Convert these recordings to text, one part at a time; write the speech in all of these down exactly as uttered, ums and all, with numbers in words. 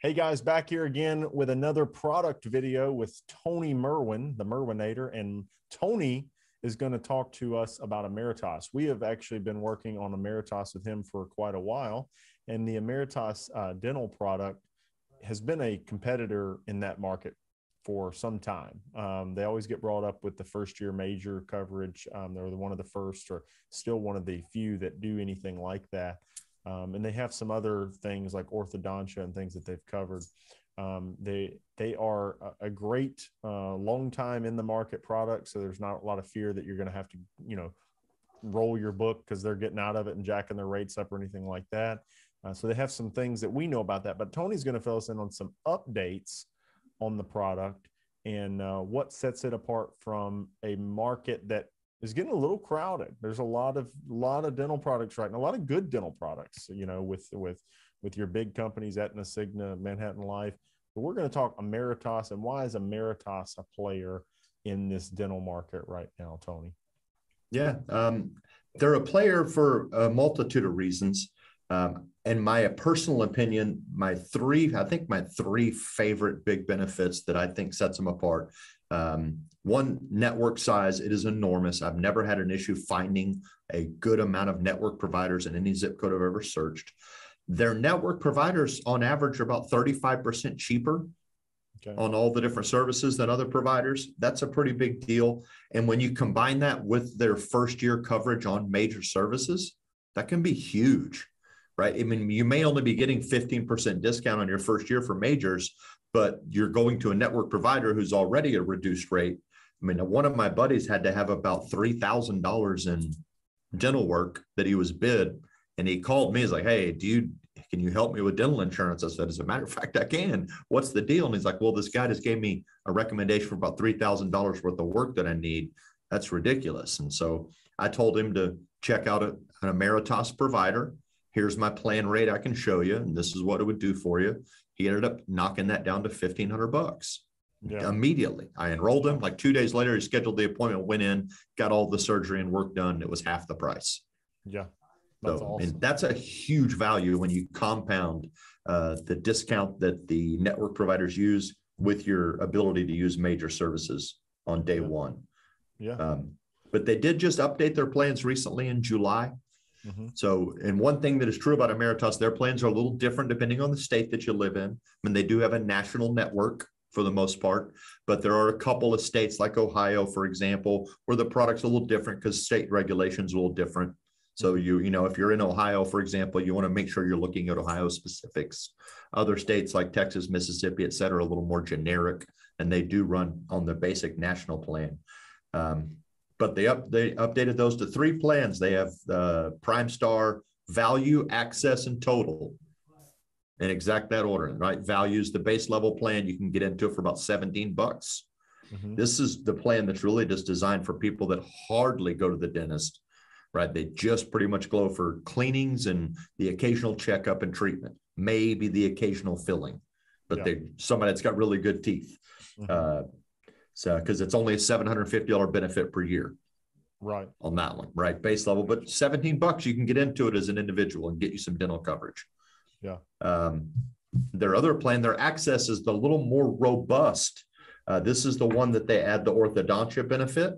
Hey guys, back here again with another product video with Tony Merwin, the Merwinator, and Tony is going to talk to us about Ameritas. We have actually been working on Ameritas with him for quite a while, and the Ameritas uh, dental product has been a competitor in that market for some time. Um, they always get brought up with the first year major coverage. Um, they're one of the first or still one of the few that do anything like that. Um, and they have some other things like orthodontia and things that they've covered. Um, they, they are a, a great uh, long time in the market product. So there's not a lot of fear that you're going to have to, you know, roll your book because they're getting out of it and jacking their rates up or anything like that. Uh, so they have some things that we know about that, but Tony's going to fill us in on some updates on the product and uh, what sets it apart from a market that is getting a little crowded. There's a lot of lot of dental products right now, a lot of good dental products, you know, with with with your big companies, Aetna, Cigna, Manhattan Life. But we're going to talk Ameritas and why is Ameritas a player in this dental market right now, Tony? Yeah, um, they're a player for a multitude of reasons. Um, in my personal opinion, my three, I think my three favorite big benefits that I think sets them apart. Um, one, network size. It is enormous. I've never had an issue finding a good amount of network providers in any zip code I've ever searched. Their network providers on average are about thirty-five percent cheaper okay. on all the different services than other providers. That's a pretty big deal. And when you combine that with their first year coverage on major services, that can be huge, right? I mean, you may only be getting fifteen percent discount on your first year for majors, but you're going to a network provider who's already a reduced rate. I mean, one of my buddies had to have about three thousand dollars in dental work that he was bid. And he called me. He's like, hey, do you, can you help me with dental insurance? I said, as a matter of fact, I can. What's the deal? And he's like, well, this guy just gave me a recommendation for about three thousand dollars worth of work that I need. That's ridiculous. And so I told him to check out a, an Ameritas provider. Here's my plan rate I can show you, and this is what it would do for you. He ended up knocking that down to fifteen hundred bucks yeah. immediately. I enrolled him. Like two days later, he scheduled the appointment, went in, got all the surgery and work done. It was half the price. Yeah, that's so, awesome. And that's a huge value when you compound uh, the discount that the network providers use with your ability to use major services on day yeah. one. Yeah. Um, but they did just update their plans recently in July. Mm-hmm. So, and one thing that is true about Ameritas, their plans are a little different depending on the state that you live in. I mean, they do have a national network for the most part, but there are a couple of states like Ohio, for example, where the product's a little different because state regulation's a little different. So you, you know, if you're in Ohio, for example, you want to make sure you're looking at Ohio specifics. Other states like Texas, Mississippi, et cetera, are a little more generic, and they do run on the basic national plan. Um, But they up they updated those to three plans. They have uh, Prime Star, Value, Access, and Total, in exact that order. Right, Value is the base level plan. You can get into it for about seventeen bucks. Mm-hmm. This is the plan that's really just designed for people that hardly go to the dentist. Right, they just pretty much go for cleanings and the occasional checkup and treatment, maybe the occasional filling, but yeah. they somebody that's got really good teeth. Mm-hmm. Uh, So, because it's only a seven hundred fifty dollar benefit per year, right? On that one, right? Base level, but seventeen bucks you can get into it as an individual and get you some dental coverage. Yeah. Um, their other plan, their Access, is the little more robust. Uh, this is the one that they add the orthodontia benefit.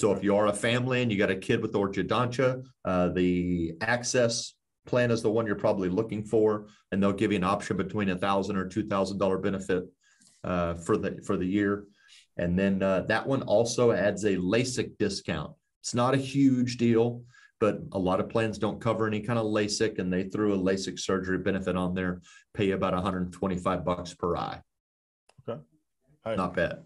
So, if you are a family and you got a kid with orthodontia, uh, the Access plan is the one you're probably looking for, and they'll give you an option between a thousand or two thousand dollar benefit uh, for the for the year. And then uh, that one also adds a LASIK discount. It's not a huge deal, but a lot of plans don't cover any kind of LASIK, and they threw a LASIK surgery benefit on there, pay about one hundred twenty-five bucks per eye. Okay. Hey, not bad.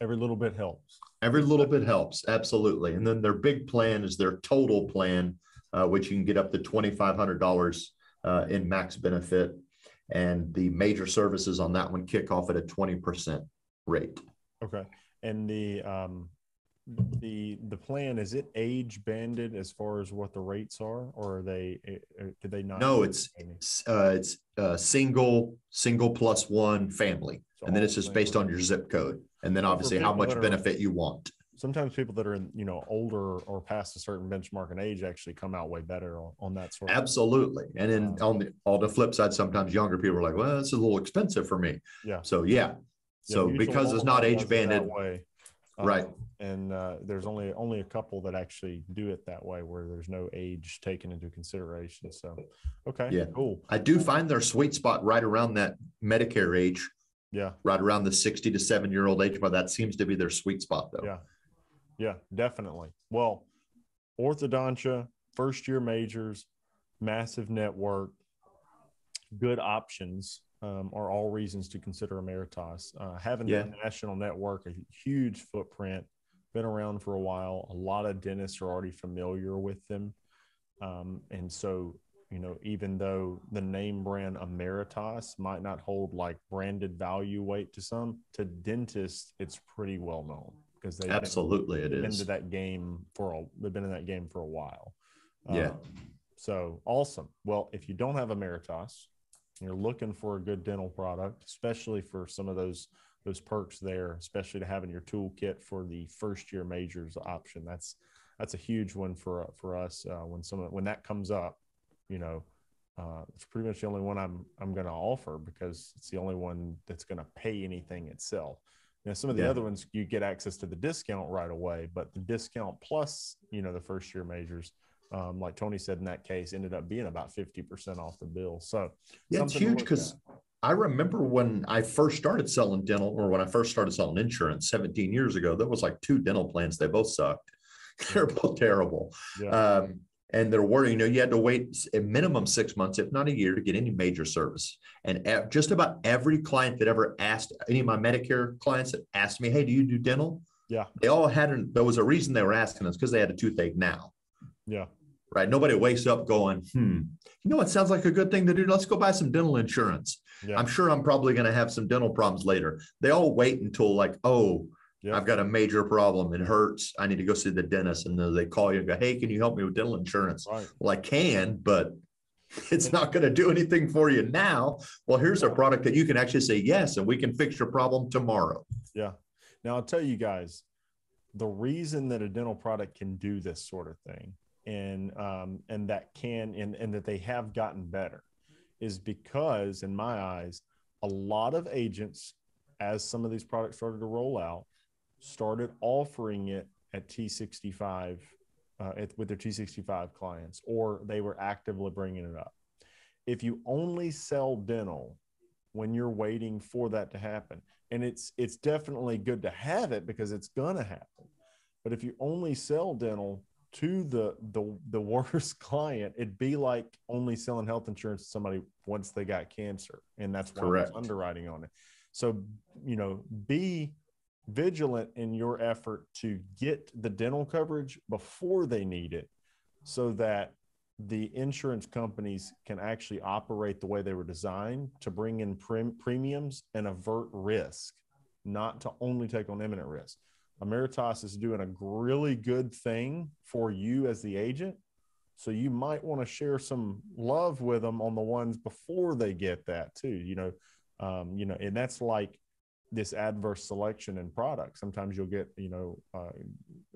Every little bit helps. Every little bit helps, absolutely. And then their big plan is their Total plan, uh, which you can get up to twenty-five hundred dollars uh, in max benefit. And the major services on that one kick off at a twenty percent rate. Okay, and the um, the the plan, is it age banded as far as what the rates are, or are they did they not? No, it's uh, it's uh, single single plus one family, so and then it's just based on your zip code, and then obviously how much benefit you want. sometimes people that are in, you know, older or past a certain benchmark in age actually come out way better on, on that sort of. Absolutely. And then um, on the, on the flip side, sometimes younger people are like, well, it's a little expensive for me. Yeah. So, yeah. yeah so because it's not age banded. Um, right. And uh, there's only, only a couple that actually do it that way where there's no age taken into consideration. So, okay. Yeah. Cool. I do find their sweet spot right around that Medicare age. Yeah. Right around the sixty to seven year old age. But that seems to be their sweet spot though. Yeah. Yeah, definitely. Well, orthodontia, first year majors, massive network, good options. Um, are all reasons to consider Ameritas. Uh, having yeah. a national network, a huge footprint, been around for a while. A lot of dentists are already familiar with them. Um, and so, you know, even though the name brand Ameritas might not hold like branded value weight to some, to dentists, it's pretty well known because they absolutely been, it been is. To that game for a, they've been in that game for a while. Um, yeah. So awesome. Well, if you don't have Ameritas, you're looking for a good dental product, especially for some of those those perks there, especially to have in your toolkit for the first year majors option. That's that's a huge one for for us uh, when someone when that comes up. You know, uh, it's pretty much the only one I'm I'm going to offer because it's the only one that's going to pay anything itself. Now, some of the yeah. other ones you get access to the discount right away, but the discount plus you know the first year majors. Um, like Tony said, in that case, ended up being about fifty percent off the bill. So yeah, it's huge because I remember when I first started selling dental or when I first started selling insurance seventeen years ago, there was like two dental plans. They both sucked. They're both terrible. Yeah. Um, and there were, you know, you had to wait a minimum six months, if not a year, to get any major service. And just about every client that ever asked, any of my Medicare clients that asked me, hey, do you do dental? Yeah. They all had, an, there was a reason they were asking us because they had a toothache now. Yeah. Right. Nobody wakes up going, hmm, you know what sounds like a good thing to do? Let's go buy some dental insurance. Yeah. I'm sure I'm probably going to have some dental problems later. They all wait until like, oh, yeah. I've got a major problem. It hurts. I need to go see the dentist. And then they call you and go, hey, can you help me with dental insurance? Right. Well, I can, but it's not going to do anything for you now. Well, here's a product that you can actually say yes, and we can fix your problem tomorrow. Yeah. Now, I'll tell you guys, the reason that a dental product can do this sort of thing and um, and that can and, and that they have gotten better is because, in my eyes, a lot of agents, as some of these products started to roll out, started offering it at T sixty-five uh, at, with their T sixty-five clients, or they were actively bringing it up. If you only sell dental when you're waiting for that to happen, and it's it's definitely good to have it because it's gonna happen, but if you only sell dental to the, the, the worst client, it'd be like only selling health insurance to somebody once they got cancer. And that's why it's underwriting on it. So, you know, be vigilant in your effort to get the dental coverage before they need it so that the insurance companies can actually operate the way they were designed to bring in prim- premiums and avert risk, not to only take on imminent risk. Ameritas is doing a really good thing for you as the agent. So you might want to share some love with them on the ones before they get that too, you know, um, you know, and that's like this adverse selection in products. Sometimes you'll get, you know, uh,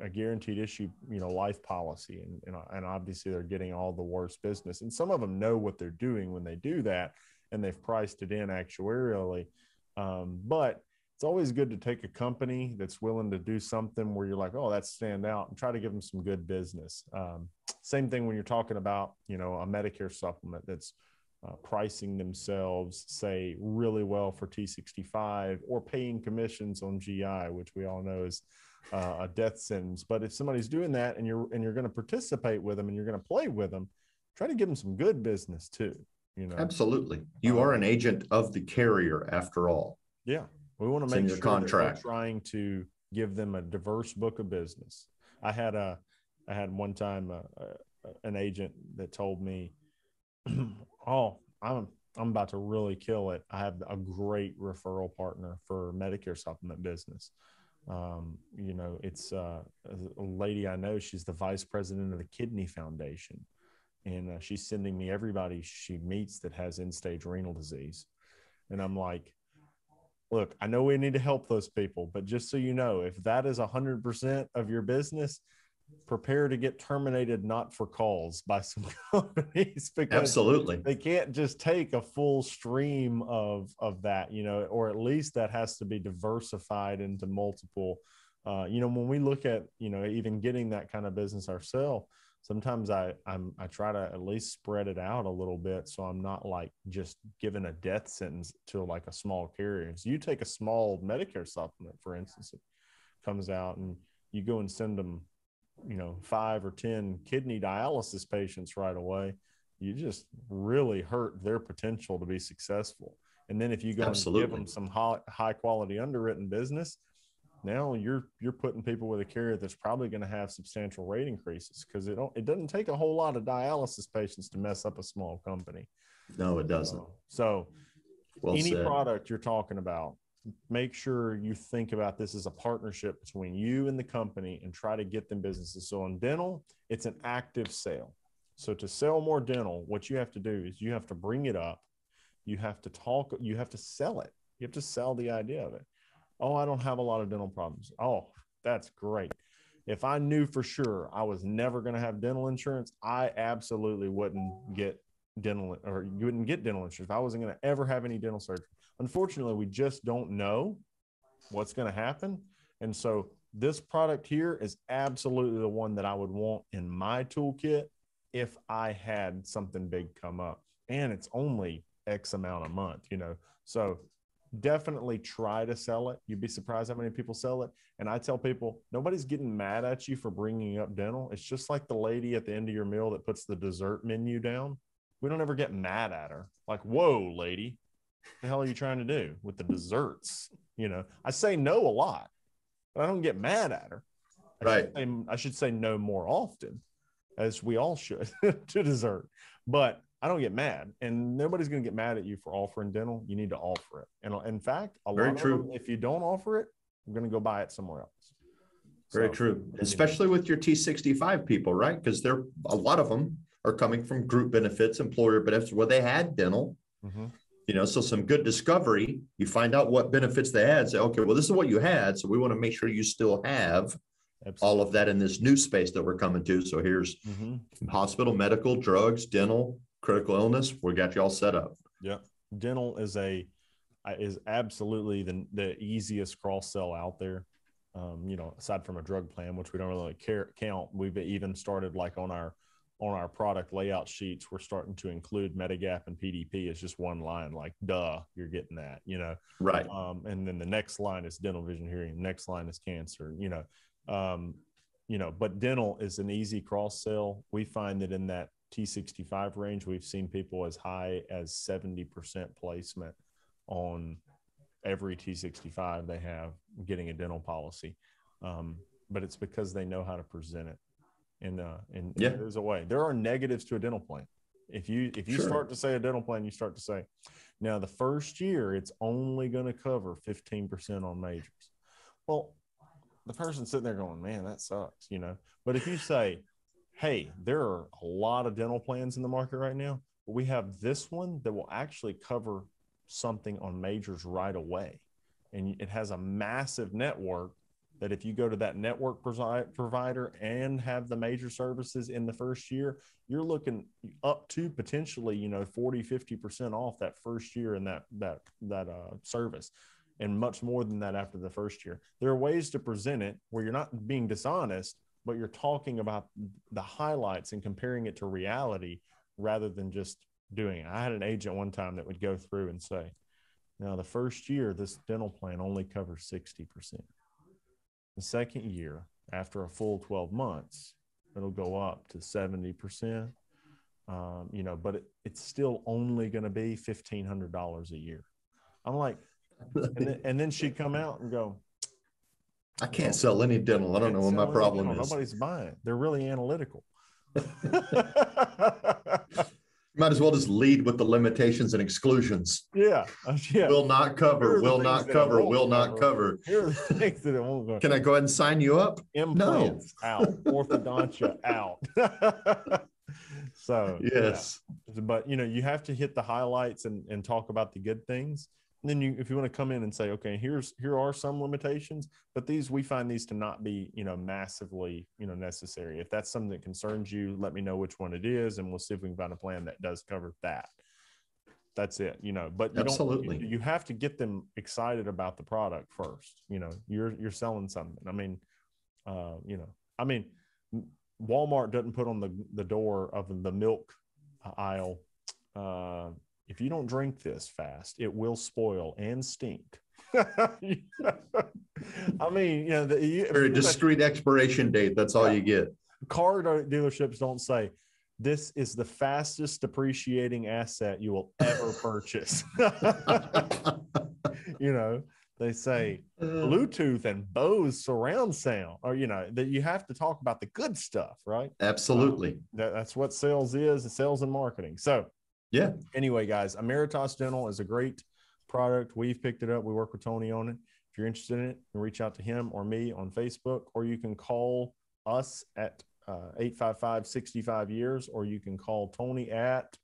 a guaranteed issue, you know, life policy and, and, and obviously they're getting all the worst business. And some of them know what they're doing when they do that and they've priced it in actuarially. Um, but it's always good to take a company that's willing to do something where you're like, oh, that's stand out and try to give them some good business. Um, same thing when you're talking about, you know, a Medicare supplement that's uh, pricing themselves, say, really well for T sixty-five or paying commissions on G I, which we all know is uh, a death sentence. But if somebody's doing that and you're and you're going to participate with them and you're going to play with them, try to give them some good business too. You know, absolutely. You um, are an agent of the carrier after all. Yeah. We want to make sure contract. That we're trying to give them a diverse book of business. I had a, I had one time a, a, an agent that told me, "Oh, I'm I'm about to really kill it. I have a great referral partner for Medicare supplement business. Um, you know, it's uh, a lady I know. She's the vice president of the Kidney Foundation, and uh, she's sending me everybody she meets that has end stage renal disease." And I'm like, look, I know we need to help those people, but just so you know, if that is one hundred percent of your business, prepare to get terminated not for cause by some companies, because absolutely they can't just take a full stream of of that, you know, or at least that has to be diversified into multiple. Uh, you know, when we look at, you know, even getting that kind of business ourselves, sometimes I I'm, I try to at least spread it out a little bit, so I'm not like just giving a death sentence to like a small carrier. So you take a small Medicare supplement, for instance, it comes out and you go and send them, you know, five or ten kidney dialysis patients right away, you just really hurt their potential to be successful. And then if you go Absolutely. and give them some high, high quality underwritten business, now you're, you're putting people with a carrier that's probably going to have substantial rate increases, because it don't, it doesn't take a whole lot of dialysis patients to mess up a small company. No, it doesn't. Uh, so well any said. product you're talking about, make sure you think about this as a partnership between you and the company, and try to get them businesses. So on dental, it's an active sale. So to sell more dental, what you have to do is you have to bring it up. You have to talk, you have to sell it. You have to sell the idea of it. Oh, I don't have a lot of dental problems. Oh, that's great. If I knew for sure I was never going to have dental insurance, I absolutely wouldn't get dental, or you wouldn't get dental insurance. I wasn't going to ever have any dental surgery. Unfortunately, we just don't know what's going to happen. And so this product here is absolutely the one that I would want in my toolkit if I had something big come up, and it's only X amount a month, you know? So definitely try to sell it. You'd be surprised how many people sell it. And I tell people, nobody's getting mad at you for bringing up dental. It's just like the lady at the end of your meal that puts the dessert menu down. We don't ever get mad at her. Like, whoa, lady, what the hell are you trying to do with the desserts? You know, I say no a lot, but I don't get mad at her. I right. Should say, I should say no more often, as we all should, to dessert. But I don't get mad, and nobody's going to get mad at you for offering dental. You need to offer it. And in fact, a Very lot true. of them, if you don't offer it, we're going to go buy it somewhere else. Very so, true. Especially know. with your T sixty-five people, right? Because they're a lot of them are coming from group benefits, employer benefits, where they had dental. Mm-hmm. You know, so some good discovery, you find out what benefits they had, say, okay, well, this is what you had. So we want to make sure you still have Absolutely. all of that in this new space that we're coming to. So here's mm-hmm. hospital, medical, drugs, dental, critical illness. We got you all set up. Yeah. Dental is a, is absolutely the, the easiest cross sell out there. Um, you know, aside from a drug plan, which we don't really care count, we've even started like on our, on our product layout sheets, we're starting to include Medigap and P D P as just one line, like, duh, you're getting that, you know? Right. Um, and then the next line is dental, vision, hearing. The next line is cancer, you know? Um, you know, but dental is an easy cross sell. We find that in that T sixty-five range, we've seen people as high as seventy percent placement on every T sixty-five they have getting a dental policy. Um, but it's because they know how to present it. And, uh, and yeah. there's a way. There are negatives to a dental plan. If you, if you sure. start to say a dental plan, you start to say, now the first year, it's only going to cover fifteen percent on majors. Well, the person's sitting there going, man, that sucks, you know? But if you say, hey, there are a lot of dental plans in the market right now, but we have this one that will actually cover something on majors right away. And it has a massive network, that if you go to that network provider and have the major services in the first year, you're looking up to potentially, you know, forty, fifty percent off that first year in that, that, that uh, service, and much more than that after the first year. There are ways to present it where you're not being dishonest, but you're talking about the highlights and comparing it to reality rather than just doing it. I had an agent one time that would go through and say, now the first year, this dental plan only covers sixty percent. The second year, after a full twelve months, it'll go up to seventy percent, um, you know, but it, it's still only going to be fifteen hundred dollars a year. I'm like, and then, and then she'd come out and go, I can't oh, sell any dental. I don't know what my problem is. Nobody's buying. They're really analytical. Might as well just lead with the limitations and exclusions. Yeah. yeah. Will not cover, will not cover, will not cover. Here are the things that it won't cover. Can I go ahead and sign you up? Implants no. out, orthodontia out. So, yes. Yeah. But, you know, you have to hit the highlights and, and talk about the good things. then you, if you want to come in and say, okay, here's, here are some limitations, but these, we find these to not be, you know, massively, you know, necessary. If that's something that concerns you, let me know which one it is, and we'll see if we can find a plan that does cover that. That's it, you know, but you absolutely, don't, you, you have to get them excited about the product first. You know, you're, you're selling something. I mean, uh, you know, I mean, Walmart doesn't put on the, the door of the milk aisle, uh, if you don't drink this fast, it will spoil and stink. You know? I mean, you know, the, you, for a discrete like, expiration date, that's all you get. Car dealerships don't say, this is the fastest depreciating asset you will ever purchase. You know, they say Bluetooth and Bose surround sound, or, you know, that you have to talk about the good stuff, right? Absolutely. Um, that, that's what sales is, sales and marketing. So, yeah. Anyway, guys, Ameritas Dental is a great product. We've picked it up. We work with Tony on it. If you're interested in it, you can reach out to him or me on Facebook, or you can call us at uh, eight five five, six five years, or you can call Tony at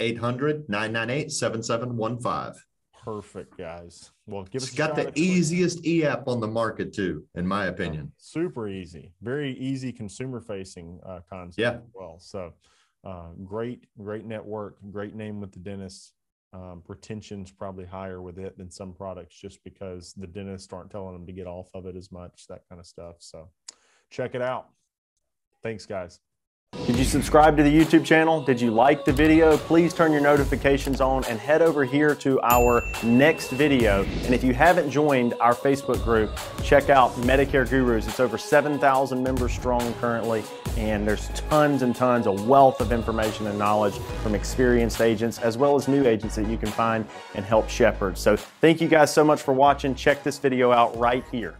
eight hundred, nine nine eight, seven seven one five. Perfect, guys. Well, give us a shot. It's got the easiest e-app on the market, too, in my opinion. Uh, super easy. Very easy consumer-facing uh, concept yeah. as well. So, Uh, great, great network, great name with the dentists. Um, retention's probably higher with it than some products, just because the dentists aren't telling them to get off of it as much, that kind of stuff. So check it out. Thanks, guys. Did you subscribe to the YouTube channel? Did you like the video? Please turn your notifications on and head over here to our next video. And if you haven't joined our Facebook group, check out Medicare Gurus. It's over seven thousand members strong currently, and there's tons and tons of wealth of information and knowledge from experienced agents as well as new agents that you can find and help shepherd. So thank you guys so much for watching. Check this video out right here.